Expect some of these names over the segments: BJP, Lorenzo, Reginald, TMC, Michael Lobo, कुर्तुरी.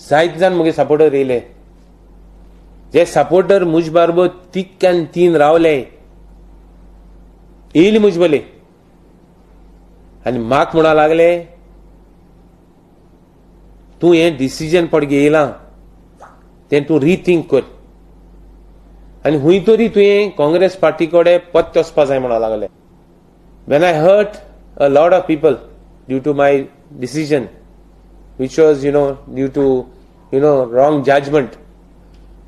सायत जाण मुगे सपोर्टर येयले, जे सपोर्टर मुझ बारबर तिक्यान तीन रावले येयले मुझ बोले आनी माक म्हणा लागले तू हे डिसिजन पडगे येला तें तू रिथिंक कर आनी हुई तरी तुवें काँग्रेस पार्टी कडे पत्त वचपा जाय म्हणा लागले. When I hurt a lot of people due to my decision, which was, due to, wrong judgment.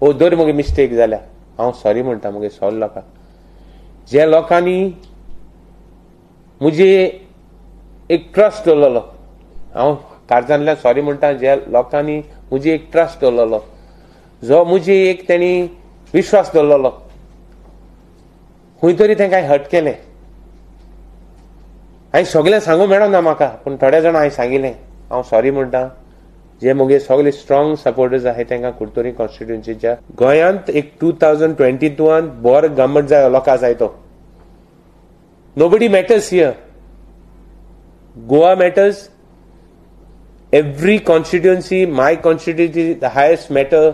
Oh, there was a mistake. I'm sorry, I'm sorry. These people, I'm sorry. So, I hurt them. I सगले सांगू मेळो ना म्हाका, पण थोडे जाण हांवें सांगिल्लें. हांव सॉरी म्हणटा जे म्हजे सगळे स्ट्रॉंग सपोर्टर्स आहेत तांकां कुर्तुरी कॉन्स्टिट्युएन्सीच्या गोंयांत एक 2022 बोर गमट जाय लोकां जाय तो. Nobody matters here. Goa matters. Every constituency, my constituency is the highest matter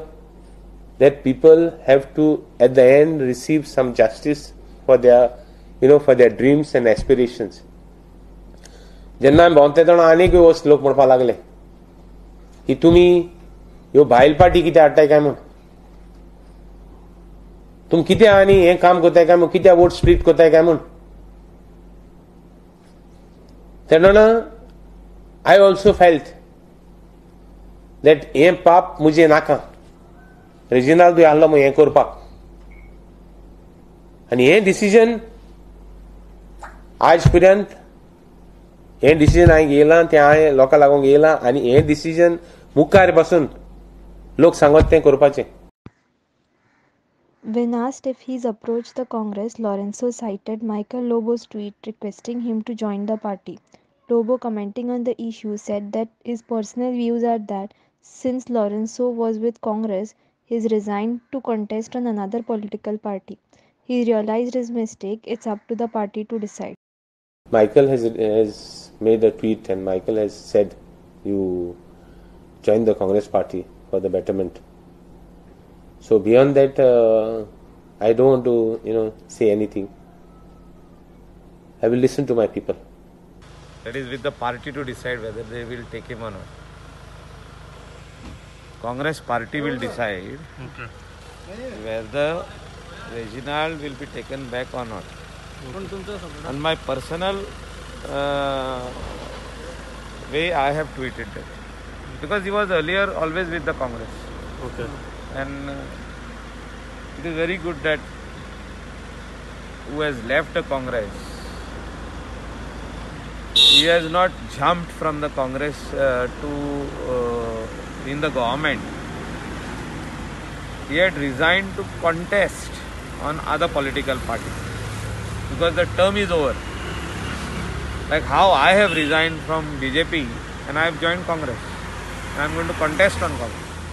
that people have to at the end receive some justice for their for their dreams and aspirations. जेन्ना भोंवते तेन्ना आनीक वस्त लोक म्हणपाक लागले की तुमी ह्यो भायल पार्टी कितें हाडटाय काय म्हण, तुमी कितें आनी हें काम करताय काय म्हण, कित्याक वोट स्प्लिट करताय काय म्हण. तेन्ना आय ऑल्सो फेल्ट दॅट हें पाप म्हजें नाका. रेजिनाल्डूय आहलो म्हूण हें करपाक आनी हें डिसिजन आज पर्यंत हे डिसिजन हांवें घेयलां तें हांवें लोकां लागून घेयलां आनी हे डिसिजन मुखार पासून लोक सांगत तें करपाचें. When asked if he's approached the Congress, Lorenzo cited Michael Lobo's tweet requesting him to join the party. Lobo, commenting on the issue, said that his personal views are that since Lorenzo was with Congress, he's resigned to contest on another political party. He realized his mistake. It's up to the party to decide. Michael has made a tweet and Michael has said, you join the Congress party for the betterment. So beyond that, I don't want to, say anything. I will listen to my people. That is with the party to decide whether they will take him or not. Congress party will decide whether Reginald will be taken back or not. On my personal way, I have tweeted that because he was earlier always with the Congress. Okay. And it is very good that who has left the Congress, he has not jumped from the Congress to in the government. He had resigned to contest on other political parties. Because the term is over. Like how I have resigned from BJP and I have joined Congress. I am going to contest on Congress.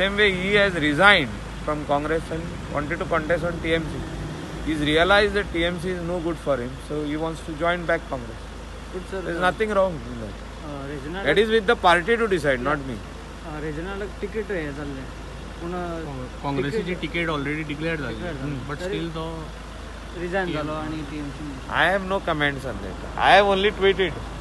Same way he has resigned from Congress and wanted to contest on TMC. He has realized that TMC is no good for him. So he wants to join back Congress. Good, sir. There is nothing wrong in that. That is with the party to decide, not me. Reginald ticket is already. Congress ticket already declared. But still though. I have no comments on that. I have only tweeted.